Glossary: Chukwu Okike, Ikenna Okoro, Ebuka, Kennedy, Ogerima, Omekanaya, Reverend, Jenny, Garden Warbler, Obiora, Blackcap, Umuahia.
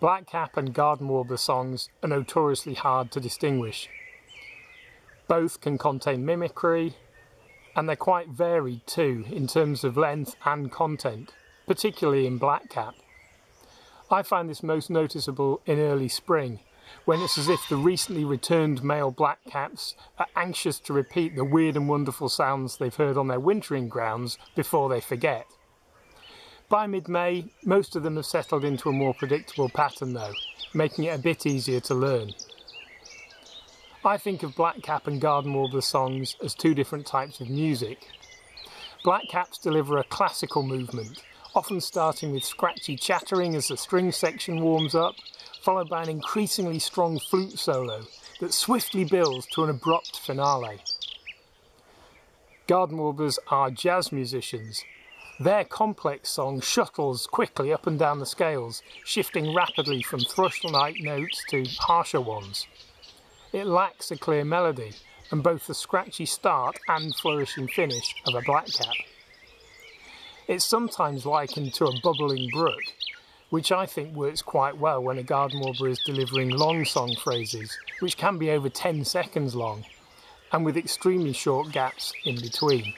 Blackcap and Garden Warbler songs are notoriously hard to distinguish. Both can contain mimicry, and they're quite varied too in terms of length and content, particularly in Blackcap. I find this most noticeable in early spring, when it's as if the recently returned male blackcaps are anxious to repeat the weird and wonderful sounds they've heard on their wintering grounds before they forget. By mid-May, most of them have settled into a more predictable pattern though, making it a bit easier to learn. I think of Blackcap and Garden Warbler songs as two different types of music. Blackcaps deliver a classical movement, often starting with scratchy chattering as the string section warms up, followed by an increasingly strong flute solo that swiftly builds to an abrupt finale. Garden Warblers are jazz musicians. Their complex song shuttles quickly up and down the scales, shifting rapidly from thrush-like notes to harsher ones. It lacks a clear melody, and both the scratchy start and flourishing finish of a blackcap. It's sometimes likened to a bubbling brook, which I think works quite well when a garden warbler is delivering long song phrases, which can be over 10 seconds long, and with extremely short gaps in between.